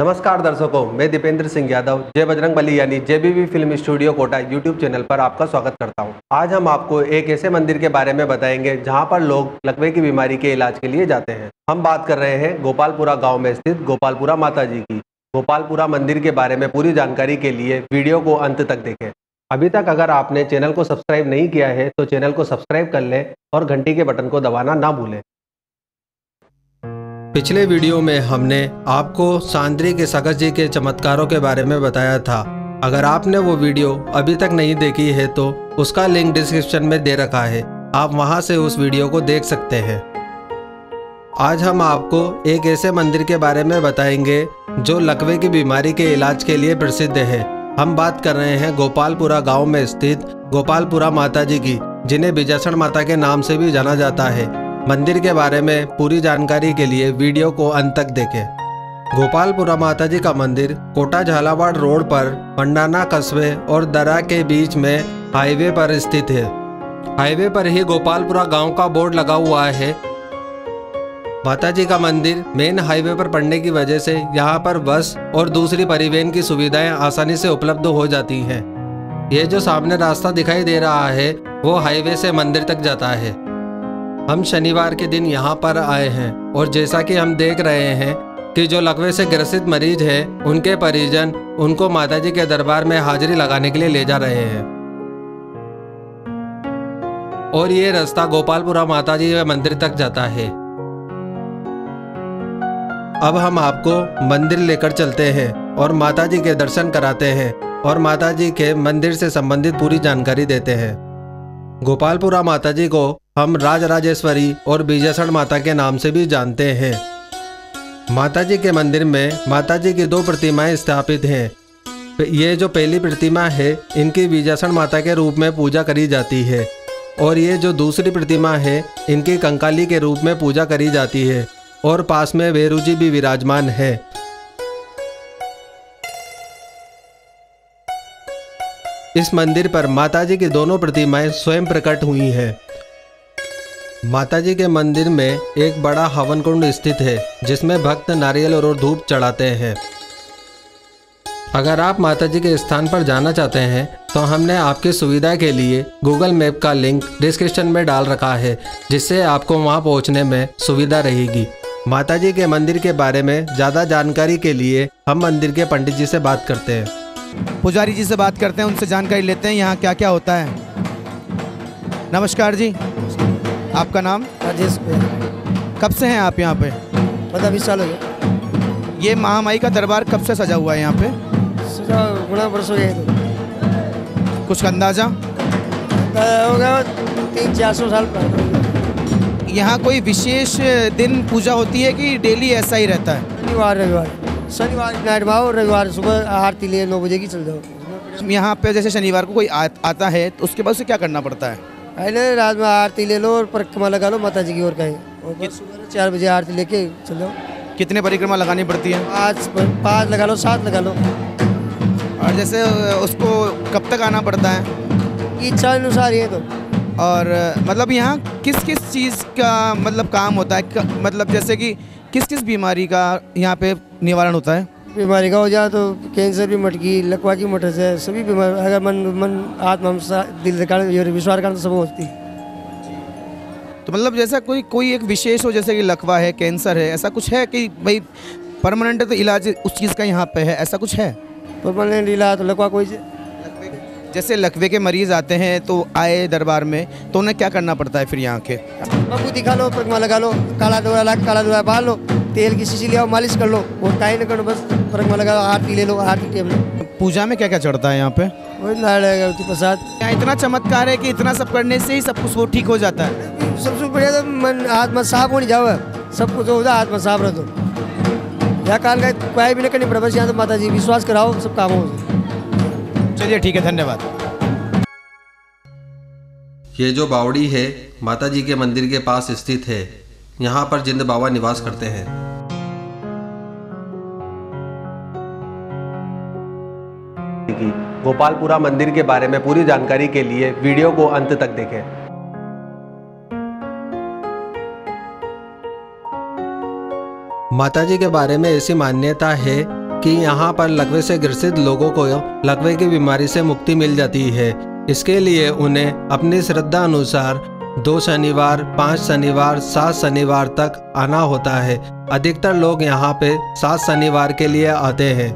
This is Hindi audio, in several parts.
नमस्कार दर्शकों, मैं दीपेंद्र सिंह यादव जय बजरंग बली यानी JBV film studio Kota YouTube channel पर आपका स्वागत करता हूं। आज हम आपको एक ऐसे मंदिर के बारे में बताएंगे जहां पर लोग लकवे की बीमारी के इलाज के लिए जाते हैं। हम बात कर रहे हैं गोपालपुरा गाँव में स्थित गोपालपुरा माता जी की। गोपालपुरा मंदिर के बारे में पूरी जानकारी के लिए वीडियो को अंत तक देखें। अभी तक अगर आपने चैनल को सब्सक्राइब नहीं किया है तो चैनल को सब्सक्राइब कर लें और घंटी के बटन को दबाना ना भूलें। पिछले वीडियो में हमने आपको सांद्री के सगत जी के चमत्कारों के बारे में बताया था। अगर आपने वो वीडियो अभी तक नहीं देखी है तो उसका लिंक डिस्क्रिप्शन में दे रखा है, आप वहां से उस वीडियो को देख सकते हैं। आज हम आपको एक ऐसे मंदिर के बारे में बताएंगे जो लकवे की बीमारी के इलाज के लिए प्रसिद्ध है। हम बात कर रहे हैं गोपालपुरा गांव में स्थित गोपालपुरा माता जी की, जिन्हें बिजासण माता के नाम से भी जाना जाता है। मंदिर के बारे में पूरी जानकारी के लिए वीडियो को अंत तक देखें। गोपालपुरा माता जी का मंदिर कोटा झालावाड़ रोड पर मंडाना कस्बे और दरा के बीच में हाईवे पर स्थित है। हाईवे पर ही गोपालपुरा गाँव का बोर्ड लगा हुआ है। माता जी का मंदिर मेन हाईवे पर पड़ने की वजह से यहाँ पर बस और दूसरी परिवहन की सुविधाएं आसानी से उपलब्ध हो जाती हैं। यह जो सामने रास्ता दिखाई दे रहा है वो हाईवे से मंदिर तक जाता है। हम शनिवार के दिन यहाँ पर आए हैं और जैसा कि हम देख रहे हैं कि जो लकवे से ग्रसित मरीज है उनके परिजन उनको माता जी के दरबार में हाजिरी लगाने के लिए ले जा रहे हैं। और ये रास्ता गोपालपुरा माता जी के मंदिर तक जाता है। अब हम आपको मंदिर लेकर चलते हैं और माता जी के दर्शन कराते हैं और माता जी के मंदिर से संबंधित पूरी जानकारी देते हैं। गोपालपुरा माता जी को हम राजराजेश्वरी और बिजासण माता के नाम से भी जानते हैं। माता जी के मंदिर में माता जी की दो प्रतिमाएं स्थापित हैं। ये जो पहली प्रतिमा है इनकी बिजासण माता के रूप में पूजा करी जाती है और ये जो दूसरी प्रतिमा है इनकी कंकाली के रूप में पूजा करी जाती है और पास में भैरू जी भी विराजमान है। इस मंदिर पर माताजी की दोनों प्रतिमाएं स्वयं प्रकट हुई हैं। माताजी के मंदिर में एक बड़ा हवन कुंड स्थित है जिसमें भक्त नारियल और धूप चढ़ाते हैं। अगर आप माताजी के स्थान पर जाना चाहते हैं तो हमने आपकी सुविधा के लिए गूगल मैप का लिंक डिस्क्रिप्शन में डाल रखा है, जिससे आपको वहां पहुंचने में सुविधा रहेगी। माताजी के मंदिर के बारे में ज़्यादा जानकारी के लिए हम मंदिर के पंडित जी से बात करते हैं, पुजारी जी से बात करते हैं, उनसे जानकारी लेते हैं यहाँ क्या क्या होता है। नमस्कार जी, आपका नाम? राजेश। कब से हैं आप यहाँ पे? 15-20 साल हो गए। ये महामाई का दरबार कब से सजा हुआ है यहाँ पे? सजा बड़ा वर्ष हो गया। कुछ अंदाजा होगा? 300-400 साल। यहाँ कोई विशेष दिन पूजा होती है कि डेली ऐसा ही रहता है? शनिवार नाइट भाव, रविवार सुबह आरती ले 9 बजे की चल जाओ। यहाँ पे जैसे शनिवार को कोई आता है तो उसके बाद उसे क्या करना पड़ता है? अरे रात में आरती ले लो और परिक्रमा लगा लो माता जी की ओर कहीं, और सुबह 4 बजे आरती लेके चल जाओ। कितने परिक्रमा लगानी पड़ती है? 5 लगा लो, 7 लगा लो। और जैसे उसको कब तक आना पड़ता है? इच्छा अनुसार ये तो। और मतलब यहाँ किस किस चीज़ का मतलब काम होता है? मतलब जैसे कि किस किस बीमारी का यहाँ पे निवारण होता है? बीमारी का हो जाए तो कैंसर भी, मटकी, लकवा की मटर से सभी बीमारी, अगर मन आत्मा, दिल कारण, विश्वास कारण सब होती है। तो मतलब जैसा कोई एक विशेष हो, जैसे कि लकवा है, कैंसर है, ऐसा कुछ है कि भाई परमानेंट तो इलाज उस चीज़ का यहाँ पे है, ऐसा कुछ है? परमानेंट इलाज तो लकवा कोई, जैसे लकवे के मरीज़ आते हैं तो आए दरबार में तो उन्हें क्या करना पड़ता है फिर यहाँ के? बाबू दिखा लो, परिक्रमा लगा लो, काला दोरा बाल लो, तेल की शीशी ले आओ, मालिश कर लो, और काई न करो, बस परिक्रमा लगा लो, आरती ले लो, आरती टेबल। पूजा में क्या क्या चढ़ता है यहाँ पे? वही प्रसाद। यहाँ इतना चमत्कार है कि इतना सब करने से ही सब कुछ वो ठीक हो जाता है। सबसे बढ़िया तो मन आत्मा साफ होने जाओ, सब कुछ हो जाए, आत्मा साफ रह दो। यहाँ काल का कोई भी नहीं करनी पड़े, बस यहाँ तो माता जी विश्वास कराओ, सब काम हो। चलिए ठीक है, धन्यवाद। ये जो बावड़ी है माता जी के मंदिर के पास स्थित है। यहाँ पर जिंद बाबा निवास करते हैं। गोपालपुरा मंदिर के बारे में पूरी जानकारी के लिए वीडियो को अंत तक देखें। माता जी के बारे में ऐसी मान्यता है कि यहाँ पर लकवे से ग्रसित लोगों को लकवे की बीमारी से मुक्ति मिल जाती है। इसके लिए उन्हें अपनी श्रद्धा अनुसार 2 शनिवार, 5 शनिवार, 7 शनिवार तक आना होता है। अधिकतर लोग यहाँ पे 7 शनिवार के लिए आते हैं।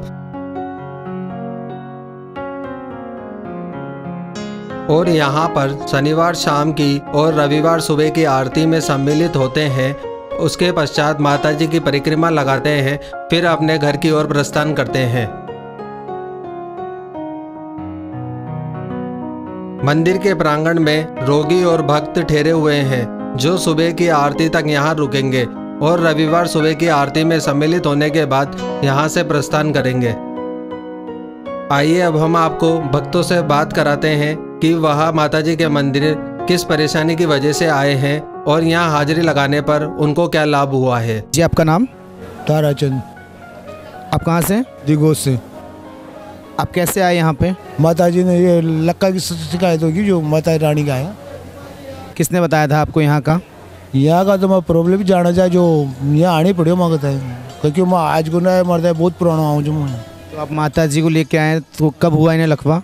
और यहाँ पर शनिवार शाम की और रविवार सुबह की आरती में सम्मिलित होते हैं। उसके पश्चात माताजी की परिक्रमा लगाते हैं, फिर अपने घर की ओर प्रस्थान करते हैं। मंदिर के प्रांगण में रोगी और भक्त ठहरे हुए हैं, जो सुबह की आरती तक यहाँ रुकेंगे और रविवार सुबह की आरती में सम्मिलित होने के बाद यहाँ से प्रस्थान करेंगे। आइए अब हम आपको भक्तों से बात कराते हैं कि वह माताजी के मंदिर किस परेशानी की वजह से आए हैं और यहाँ हाजिरी लगाने पर उनको क्या लाभ हुआ है। जी, आपका नाम? तारा चंद। आप कहाँ से? दिगोज से। आप कैसे आए यहाँ पे? माताजी ने ये लक्का की शिकायत होगी जो माता रानी का है। किसने बताया था आपको यहाँ का? यहाँ का तो मैं प्रॉब्लम जाना चाहे जो यहाँ आने पड़े मांगता है, क्योंकि मैं आज को ना मरता है, बहुत पुराना हूँ जो मैं। तो आप माता जी को लेके आए, तो कब हुआ इन्हें लकवा?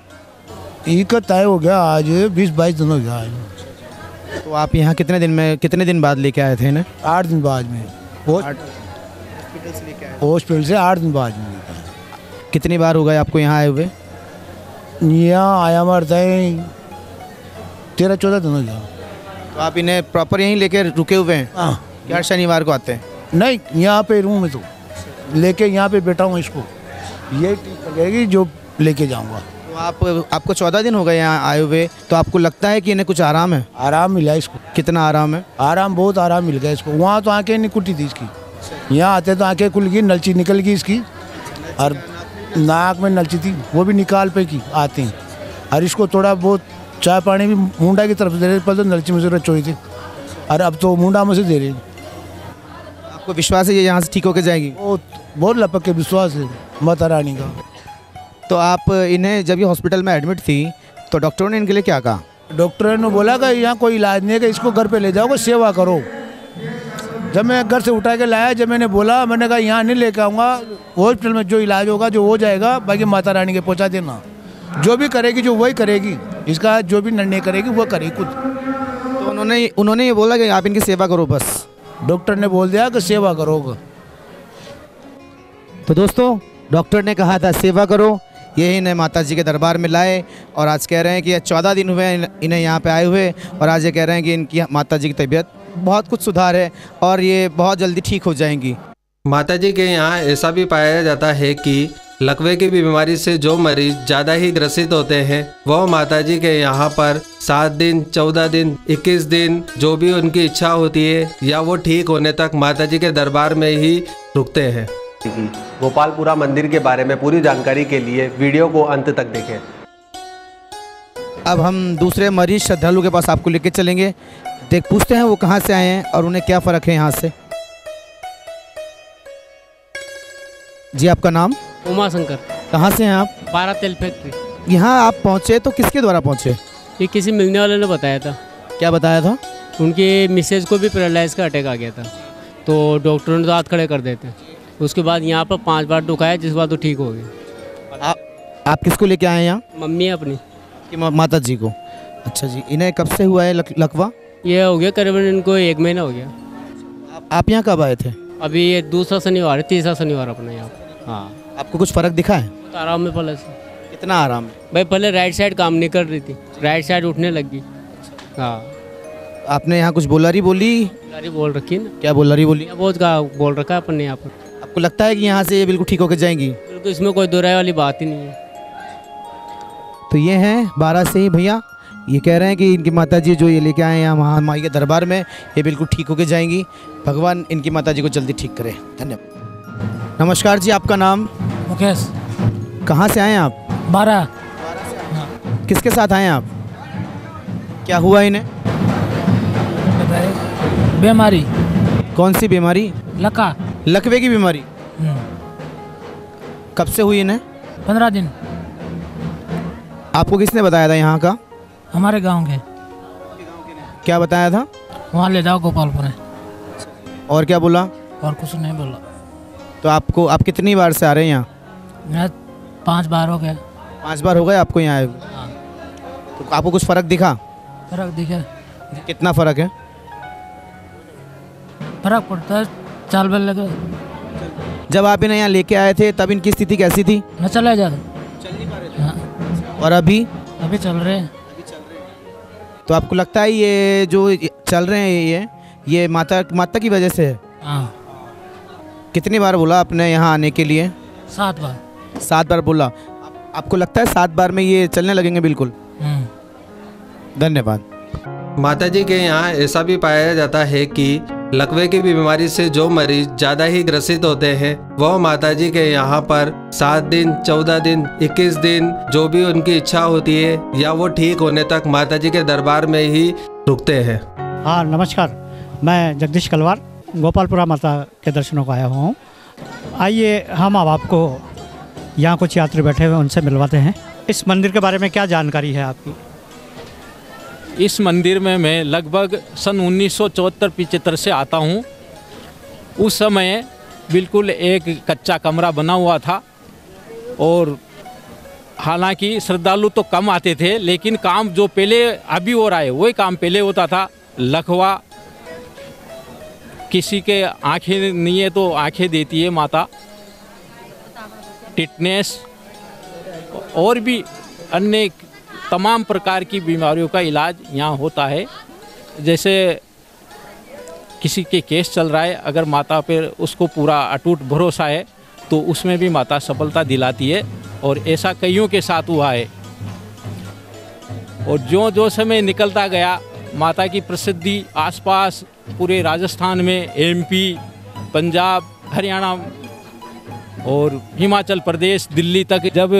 इनका तय हो गया आज 20-22 दिन हो गया आज। तो आप यहाँ कितने दिन बाद लेके आए थे ना? 8 दिन बाद में। हॉस्पिटल से 8 दिन बाद में। कितनी बार हो गए आपको यहाँ आए हुए? यहाँ आया मरता है 13-14 दिन हो गया। तो आप इन्हें प्रॉपर यहीं लेके रुके हुए हैं? हर शनिवार को आते हैं? नहीं, यहाँ पे रूम में तो लेके यहाँ पे बैठा हूँ, इसको ये लगेगी जो लेके जाऊँगा। तो आपको 14 दिन हो गए यहाँ आए हुए, तो आपको लगता है कि इन्हें कुछ आराम है? आराम मिला इसको। कितना आराम है? आराम, बहुत आराम मिल गया इसको। वहाँ तो आंखें नहीं खुली थी इसकी, यहाँ आते तो आंखें खुल गई, नलची निकल गई इसकी, और नाक में नलची थी वो भी निकाल पे की आते हैं, और इसको थोड़ा बहुत चाय पानी भी मुंडा की तरफ दे रहे, पहले तो नलची में जरूरत चाहिए थी, और अब तो मुंडा में से दे रहे। आपको विश्वास है ये यहाँ से ठीक होकर जाएगी? बहुत लपक के विश्वास है माता रानी का। तो आप इन्हें जब ये हॉस्पिटल में एडमिट थी तो डॉक्टरों ने इनके लिए क्या कहा? डॉक्टरों ने बोला कि यहाँ कोई इलाज नहीं है, कि इसको घर पे ले जाओ, सेवा करो। जब मैं घर से उठा के लाया, जब मैंने बोला, मैंने कहा यहाँ नहीं लेके आऊँगा, हॉस्पिटल में जो इलाज होगा जो हो जाएगा, बाकी माता रानी के पहुँचा देना, जो भी करेगी जो वही करेगी, इसका जो भी निर्णय करेगी वो करेगी खुद। तो उन्होंने ये बोला कि आप इनकी सेवा करो, बस डॉक्टर ने बोल दिया कि सेवा करो। तो दोस्तों, डॉक्टर ने कहा था सेवा करो, यही इन्हें माता जी के दरबार में लाए, और आज कह रहे हैं कि 14 दिन हुए इन्हें यहाँ पे आए हुए, और आज ये कह रहे हैं कि इनकी माता जी की तबीयत बहुत कुछ सुधार है और ये बहुत जल्दी ठीक हो जाएंगी। माता जी के यहाँ ऐसा भी पाया जाता है कि लकवे की बीमारी से जो मरीज ज़्यादा ही ग्रसित होते हैं वह माता जी के यहाँ पर 7 दिन, 14 दिन, 21 दिन, जो भी उनकी इच्छा होती है, या वो ठीक होने तक माता जी के दरबार में ही रुकते हैं। गोपालपुरा मंदिर के बारे में पूरी जानकारी के लिए वीडियो को अंत तक देखें। अब हम दूसरे मरीज श्रद्धालु के पास आपको लेके चलेंगे, पूछते हैं वो कहाँ से आए हैं और उन्हें क्या फ़र्क है यहाँ से। जी, आपका नाम? उमाशंकर। कहाँ से हैं आप? बारातेल फैक्ट्री। यहाँ आप पहुँचे तो किसके द्वारा पहुँचे? ये किसी मिलने वाले ने बताया था। क्या बताया था? उनके मिसेज को भी पैरालाइज का अटैक आ गया था, तो डॉक्टरों ने तो हाथ खड़े कर देते। उसके बाद यहाँ पर 5 बार दुखाया, जिस बार तो ठीक हो गया। आप किसको लेके आए यहाँ? मम्मी है अपनी कि माता जी को। अच्छा जी, इन्हें कब से हुआ है लकवा? ये हो गया करीबन इनको 1 महीना हो गया। आप यहाँ कब आए थे? अभी ये 2रा शनिवार है, 3रा शनिवार अपने यहाँ। हाँ, आपको कुछ फ़र्क दिखा है? तो आराम में पहले से। कितना आराम है? भाई पहले राइट साइड काम नहीं कर रही थी, राइट साइड उठने लग गई। हाँ, आपने यहाँ कुछ बोलारी बोली? बोलारी बोल रखी ना। क्या बोलारी बोली? बहुत बोल रखा है अपन ने यहाँ पर। आपको लगता है कि यहाँ से ये बिल्कुल ठीक होकर जाएंगी? बिल्कुल, इसमें कोई दोराय वाली बात ही नहीं है। तो ये हैं 12 से ही भैया, ये कह रहे हैं कि इनकी माताजी जो ये लेके आए हैं महामाई के दरबार में, ये बिल्कुल ठीक होके जाएंगी। भगवान इनकी माताजी को जल्दी ठीक करे। धन्यवाद। नमस्कार जी, आपका नाम? मुकेश। कहाँ से आए हैं आप? बारां। किसके साथ आए हैं आप? क्या हुआ इन्हें? बीमारी। कौन सी बीमारी? लका, लकवे की बीमारी। कब से हुई इन्हें? 15 दिन। आपको किसने बताया था यहाँ का? हमारे गांव के। क्या बताया था? वहाँ ले जाओ गोपालपुरा। और क्या बोला? और कुछ नहीं बोला। तो आपको, आप कितनी बार से आ रहे हैं यहाँ? मेरा 5 बार हो गया। 5 बार हो गए आपको यहाँ आए? हाँ। तो आपको कुछ फ़र्क दिखा? फ़र्क दिखा। कितना फ़र्क है? फ़र्क पड़ता है 4 बार लगे। जब आप इन्हें यहाँ लेके आए थे तब इनकी स्थिति कैसी थी? न चला जाता, चल नहीं पा रहे थे। हाँ। और अभी? अभी चल रहे हैं। तो आपको लगता है ये जो चल रहे हैं ये माता की वजह से है? हाँ। कितनी बार बोला आपने यहाँ आने के लिए? 7 बार। 7 बार बोला। आपको लगता है 7 बार में ये चलने लगेंगे? बिल्कुल। धन्यवाद। माताजी के यहाँ ऐसा भी पाया जाता है कि लकवे की बीमारी से जो मरीज ज्यादा ही ग्रसित होते हैं वह माताजी के यहाँ पर 7 दिन, 14 दिन, 21 दिन जो भी उनकी इच्छा होती है या वो ठीक होने तक माताजी के दरबार में ही रुकते हैं। हाँ नमस्कार, मैं जगदीश कलवार गोपालपुरा माता के दर्शनों को आया हूँ। आइए हम अब आपको यहाँ कुछ यात्री बैठे हुए उनसे मिलवाते हैं। इस मंदिर के बारे में क्या जानकारी है आपकी? इस मंदिर में मैं लगभग सन 1974-75 से आता हूँ। उस समय बिल्कुल एक कच्चा कमरा बना हुआ था और हालांकि श्रद्धालु तो कम आते थे, लेकिन काम जो पहले अभी हो रहा है वही काम पहले होता था। लकवा, किसी के आँखें नहीं है तो आँखें देती है माता, टिटनेस और भी अन्य तमाम प्रकार की बीमारियों का इलाज यहाँ होता है। जैसे किसी के केस चल रहा है, अगर माता पर उसको पूरा अटूट भरोसा है तो उसमें भी माता सफलता दिलाती है और ऐसा कईयों के साथ हुआ है। और जो जो समय निकलता गया माता की प्रसिद्धि आसपास पूरे राजस्थान में, एमपी, पंजाब, हरियाणा और हिमाचल प्रदेश, दिल्ली तक जब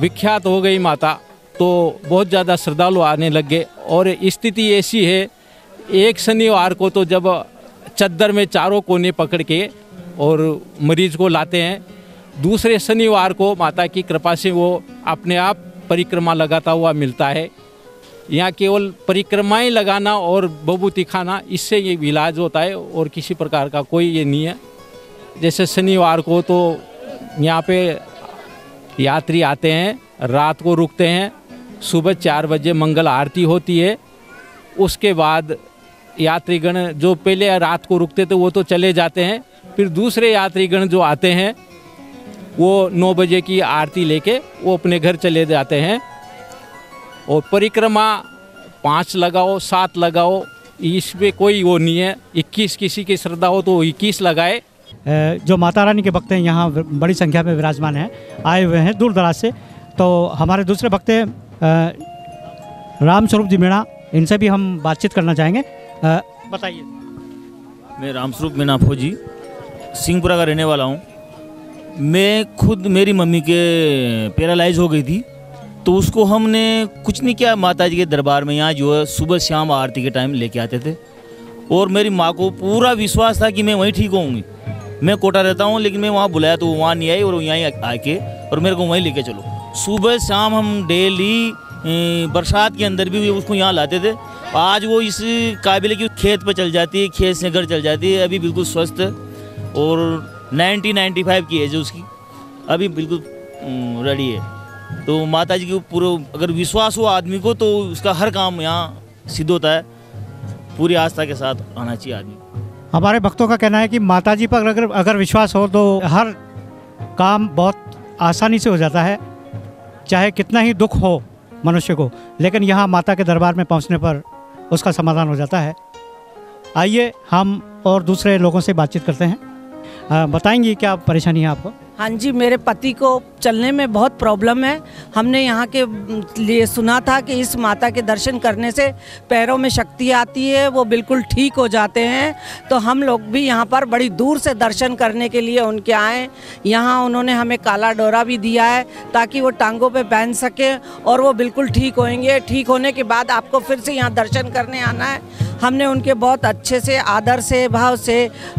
विख्यात हो गई माता तो बहुत ज़्यादा श्रद्धालु आने लग गए। और स्थिति ऐसी है, एक शनिवार को तो जब चद्दर में चारों कोने पकड़ के और मरीज को लाते हैं, दूसरे शनिवार को माता की कृपा से वो अपने आप परिक्रमा लगाता हुआ मिलता है। यहाँ केवल परिक्रमाएं लगाना और बबूती खाना, इससे ये इलाज होता है और किसी प्रकार का कोई ये नहीं है। जैसे शनिवार को तो यहाँ पे यात्री आते हैं, रात को रुकते हैं, सुबह 4 बजे मंगल आरती होती है। उसके बाद यात्रीगण जो पहले रात को रुकते थे वो तो चले जाते हैं, फिर दूसरे यात्रीगण जो आते हैं वो 9 बजे की आरती लेके वो अपने घर चले जाते हैं। और परिक्रमा 5 लगाओ 7 लगाओ इसमें कोई वो नहीं है। 21 किसी की श्रद्धा हो तो 21 लगाए। जो माता रानी के भक्त हैं यहाँ बड़ी संख्या में विराजमान हैं, आए हुए हैं दूर दराज से। तो हमारे दूसरे भक्त हैं रामस्वरूप जी मीणा, इनसे भी हम बातचीत करना चाहेंगे। बताइए। मैं रामस्वरूप मीणा फौजी सिंहपुरा का रहने वाला हूँ। मैं खुद, मेरी मम्मी के पैरालाइज हो गई थी तो उसको हमने कुछ नहीं किया, माता जी के दरबार में यहाँ जो है सुबह शाम आरती के टाइम लेके आते थे। और मेरी माँ को पूरा विश्वास था कि मैं वहीं ठीक होऊंगी। मैं कोटा रहता हूँ लेकिन मैं वहाँ बुलाया तो वो वहाँ नहीं आई और यहाँ आके और मेरे को वहीं लेके चलो। सुबह शाम हम डेली बरसात के अंदर भी उसको यहाँ लाते थे। आज वो इस काबिल की खेत पर चल जाती है, खेत से घर चल जाती है। अभी बिल्कुल स्वस्थ और 90-95 की एज है उसकी, अभी बिल्कुल रेडी है। तो माता जी के पूरा अगर विश्वास हो आदमी को तो उसका हर काम यहाँ सिद्ध होता है। पूरी आस्था के साथ आना चाहिए आदमी। हमारे भक्तों का कहना है कि माताजी पर अगर विश्वास हो तो हर काम बहुत आसानी से हो जाता है, चाहे कितना ही दुख हो मनुष्य को, लेकिन यहाँ माता के दरबार में पहुँचने पर उसका समाधान हो जाता है। आइए हम और दूसरे लोगों से बातचीत करते हैं। बताएंगी क्या परेशानी है आपको? हाँ जी, मेरे पति को चलने में बहुत प्रॉब्लम है। हमने यहाँ के लिए सुना था कि इस माता के दर्शन करने से पैरों में शक्ति आती है, वो बिल्कुल ठीक हो जाते हैं। तो हम लोग भी यहाँ पर बड़ी दूर से दर्शन करने के लिए उनके आए। यहाँ उन्होंने हमें काला डोरा भी दिया है ताकि वो टांगों पे पहन सकें और वो बिल्कुल ठीक होंगे। ठीक होने के बाद आपको फिर से यहाँ दर्शन करने आना है। हमने उनके बहुत अच्छे से आदर से भाव से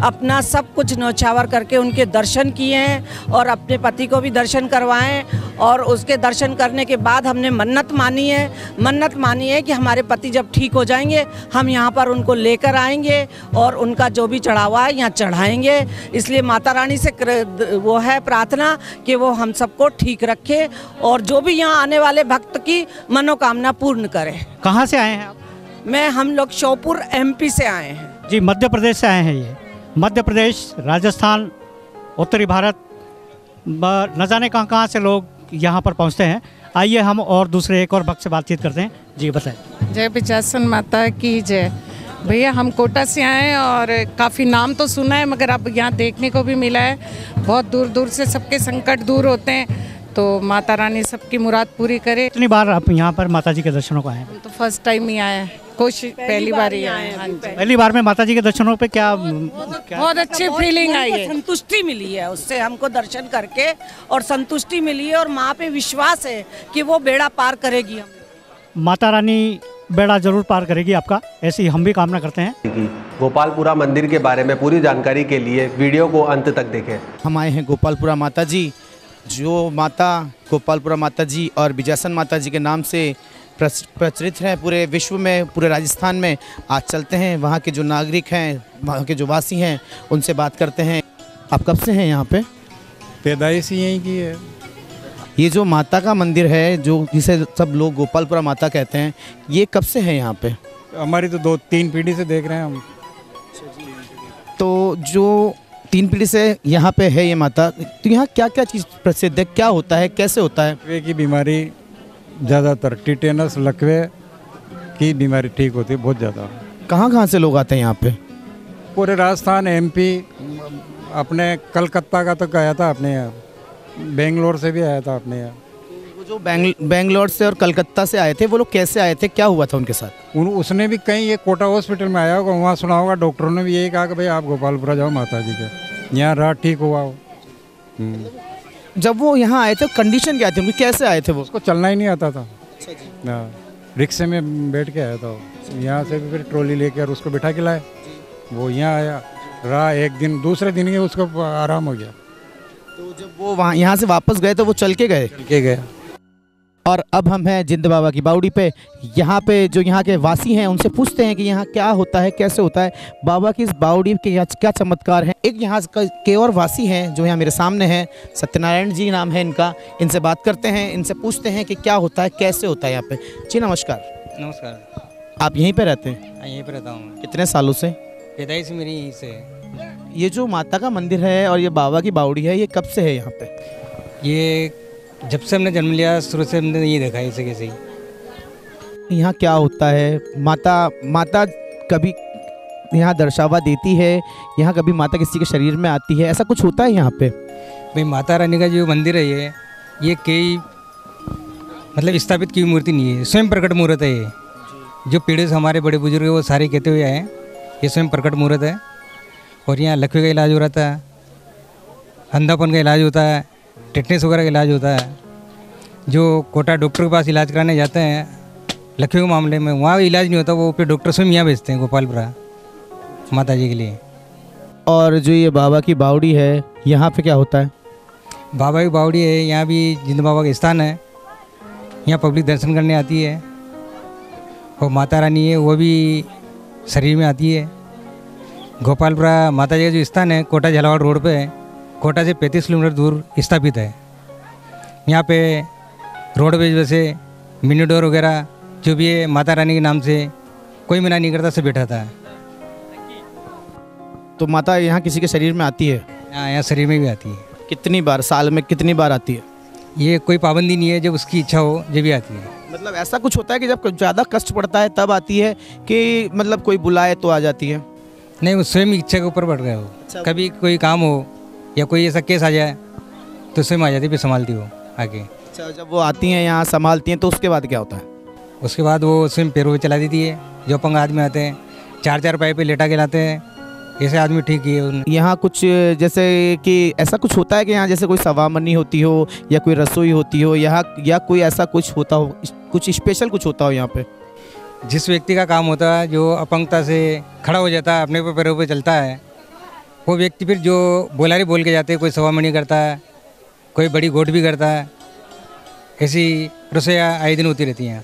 अपना सब कुछ न्योछावर करके उनके दर्शन किए हैं और अपने पति को भी दर्शन करवाएं। और उसके दर्शन करने के बाद हमने मन्नत मानी है कि हमारे पति जब ठीक हो जाएंगे हम यहाँ पर उनको लेकर आएंगे और उनका जो भी चढ़ावा है यहाँ चढ़ाएंगे। इसलिए माता रानी से वो है प्रार्थना कि वो हम सबको ठीक रखे और जो भी यहाँ आने वाले भक्त की मनोकामना पूर्ण करे। कहाँ से आए हैं आप? हम लोग श्योपुर MP से आए हैं जी, मध्य प्रदेश से आए हैं। ये मध्य प्रदेश, राजस्थान, उत्तरी भारत, न जाने कहाँ कहाँ से लोग यहाँ पर पहुँचते हैं। आइए हम और दूसरे एक और भक्त से बातचीत करते हैं। जी बताइए। जय बिजासण माता की जय। भैया हम कोटा से आए हैं और काफ़ी नाम तो सुना है मगर अब यहाँ देखने को भी मिला है। बहुत दूर दूर से सबके संकट दूर होते हैं, तो माता रानी सबकी मुराद पूरी करे। कितनी बार आप यहाँ पर माता जी के दर्शनों को आए? तो फर्स्ट टाइम ही आए हैं, कोशिश पहली बार ही आए हैं। पहली बार में माता जी के दर्शनों पे बहुत अच्छी फीलिंग आई है, संतुष्टि मिली है उससे हमको दर्शन करके और संतुष्टि मिली है। और माँ पे विश्वास है कि वो बेड़ा पार करेगी, माता रानी बेड़ा जरूर पार करेगी आपका, ऐसी हम भी कामना करते हैं। गोपालपुरा मंदिर के बारे में पूरी जानकारी के लिए वीडियो को अंत तक देखें। हम आए हैं गोपालपुरा माता जी, जो माता गोपालपुरा माता जी और बिजासण माता जी के नाम से प्रचलित है पूरे विश्व में, पूरे राजस्थान में। आज चलते हैं वहाँ के जो नागरिक हैं, वहाँ के जो वासी हैं, उनसे बात करते हैं। आप कब से हैं यहाँ पे? पैदाइश यहीं की है। ये जो माता का मंदिर है, जो जिसे सब लोग गोपालपुरा माता कहते हैं, ये कब से है यहाँ पे? हमारी तो 2-3 पीढ़ी से देख रहे हैं हम। तो जो 3 पीढ़ी से यहाँ पे है ये माता, तो यहाँ क्या क्या चीज़ प्रसिद्ध है, क्या होता है, कैसे होता है? लकवे की बीमारी ज़्यादातर, टिटेनस लकवे की बीमारी ठीक होती है बहुत ज़्यादा। कहाँ कहाँ से लोग आते हैं यहाँ पे? पूरे राजस्थान, MP, अपने कलकत्ता का तो आया था अपने यहाँ, बेंगलोर से भी आया था अपने यहाँ। वो जो बेंगलोर से और कलकत्ता से आए थे, वो लोग कैसे आए थे, क्या हुआ था उनके साथ? उसने भी कहीं ये कोटा हॉस्पिटल में आया होगा, वहाँ सुना होगा, डॉक्टरों ने भी यही कहा कि भाई आप गोपालपुरा जाओ माता जी के, यहाँ रात ठीक हुआ हो। जब वो यहाँ आए थे कंडीशन क्या थी, कैसे आए थे वो? उसको चलना ही नहीं आता था, रिक्शे में बैठ के आया था। यहाँ से फिर ट्रॉली लेकर उसको बैठा के लाए, वो यहाँ आया रहा एक दिन, दूसरे दिन ही उसको आराम हो गया। तो जब वो वहाँ यहाँ से वापस गए तो वो चल के गए। और अब हम हैं जिंद बाबा की बावड़ी पे। यहाँ पे जो यहाँ के वासी हैं उनसे पूछते हैं कि यहाँ क्या होता है, कैसे होता है, बाबा की इस बावड़ी के यहाँ क्या चमत्कार है। एक यहाँ के और वासी हैं जो यहाँ मेरे सामने हैं, सत्यनारायण जी नाम है इनका। इनसे बात करते हैं, इनसे पूछते हैं कि क्या होता है, कैसे होता है यहाँ पे। जी नमस्कार। नमस्कार। आप यहीं पर रहते हैं? यहीं पर रहता हूँ। कितने सालों से? पैदाइश मेरी यहीं से है। ये जो माता का मंदिर है और ये बाबा की बावड़ी है, ये कब से है यहाँ पे? ये जब से हमने जन्म लिया शुरू से हमने ये देखा इसे कैसे ही। यहाँ क्या होता है, माता कभी यहाँ दर्शावा देती है, यहाँ कभी माता किसी के शरीर में आती है, ऐसा कुछ होता है यहाँ पे? भाई माता रानी का जो मंदिर है ये कई मतलब स्थापित की मूर्ति नहीं है, स्वयं प्रकट मूर्त है। ये जो पीढ़ी से हमारे बड़े बुजुर्ग वो सारे कहते हुए आए, ये स्वयं प्रकट मूर्त है। और यहाँ लकवे का इलाज हो रहा था, अंधापन का इलाज होता है, टिटनेस वगैरह का इलाज होता है। जो कोटा डॉक्टर के पास इलाज कराने जाते हैं लकवे के मामले में, वहाँ इलाज नहीं होता, वो फिर डॉक्टर स्वयं यहाँ भेजते हैं गोपालपुरा माता जी के लिए। और जो ये बाबा की बावड़ी है, यहाँ पे क्या होता है? बाबा की बावड़ी है, यहाँ भी जिंद बाबा का स्थान है, यहाँ पब्लिक दर्शन करने आती है। और माता रानी है वो भी शरीर में आती है। गोपालपुरा माता जी का जो स्थान है कोटा झालावाड़ रोड पर है, कोटा से 35 किलोमीटर दूर स्थापित है। यहाँ पे रोडवेज वैसे मिनी डोर वगैरह जो भी है माता रानी के नाम से, कोई मना नहीं करता, सब बैठा था। तो माता यहाँ किसी के शरीर में आती है? हाँ, यहाँ शरीर में भी आती है। कितनी बार, साल में कितनी बार आती है? ये कोई पाबंदी नहीं है, जब उसकी इच्छा हो जब भी आती है। मतलब ऐसा कुछ होता है कि जब ज़्यादा कष्ट पड़ता है तब आती है कि मतलब कोई बुलाए तो आ जाती है? नहीं, वो स्वयं इच्छा के ऊपर बढ़ गया हो। कभी कोई काम हो या कोई ऐसा केस आ जाए तो स्वयं आ जाती है, फिर संभालती हो आगे। अच्छा, जब वो आती हैं यहाँ संभालती हैं तो उसके बाद क्या होता है? उसके बाद वो स्वयं पैरों पर चला देती है। जो पंग आदमी आते हैं 4-4 पाए पे लेटा के लाते हैं, ऐसे आदमी ठीक किए। यहाँ कुछ जैसे कि ऐसा कुछ होता है कि यहाँ जैसे कोई सवामनी होती हो या कोई रसोई होती हो, यहाँ या कोई ऐसा कुछ होता हो, कुछ स्पेशल कुछ होता हो यहाँ पर? जिस व्यक्ति का काम होता है जो अपंगता से खड़ा हो जाता है, अपने पैरों पे चलता है, वो व्यक्ति फिर जो बोलारी बोल के जाते हैं, कोई सवा मणि करता है, कोई बड़ी घोट भी करता है। ऐसी रसोया आए दिन होती रहती हैं।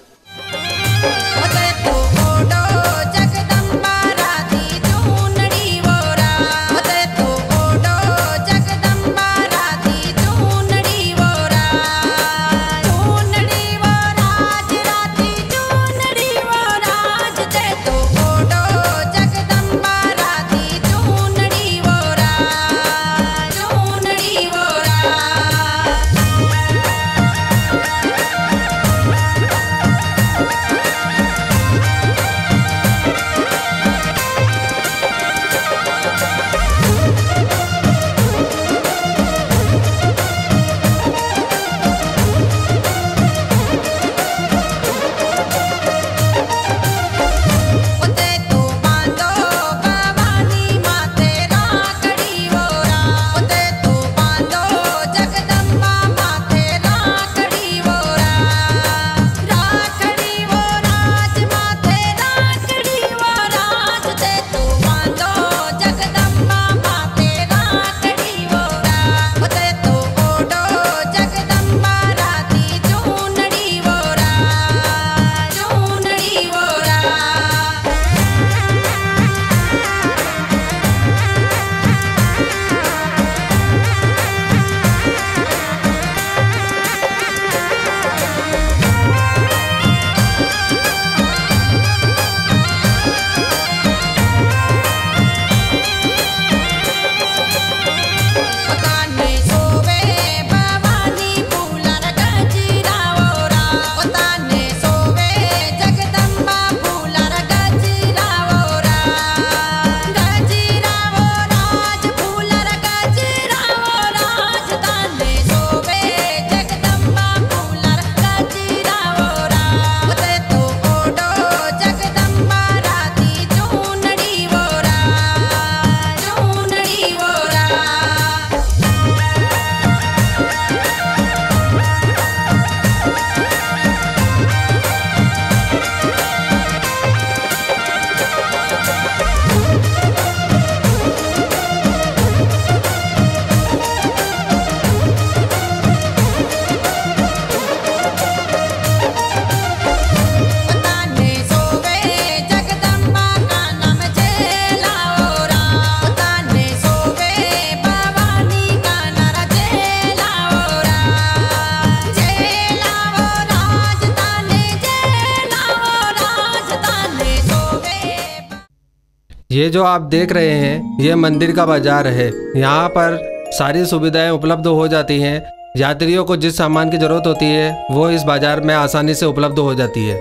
ये जो आप देख रहे हैं ये मंदिर का बाजार है। यहाँ पर सारी सुविधाएं उपलब्ध हो जाती हैं। यात्रियों को जिस सामान की जरूरत होती है वो इस बाजार में आसानी से उपलब्ध हो जाती है।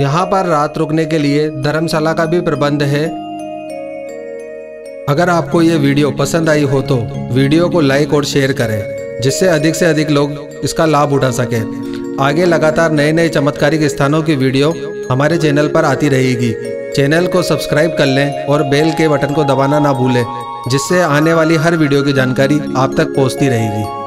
यहाँ पर रात रुकने के लिए धर्मशाला का भी प्रबंध है। अगर आपको ये वीडियो पसंद आई हो तो वीडियो को लाइक और शेयर करें, जिससे अधिक से अधिक लोग इसका लाभ उठा सकें। आगे लगातार नए नए चमत्कारिक स्थानों की वीडियो हमारे चैनल पर आती रहेगी। चैनल को सब्सक्राइब कर लें और बेल के बटन को दबाना ना भूलें, जिससे आने वाली हर वीडियो की जानकारी आप तक पहुंचती रहेगी।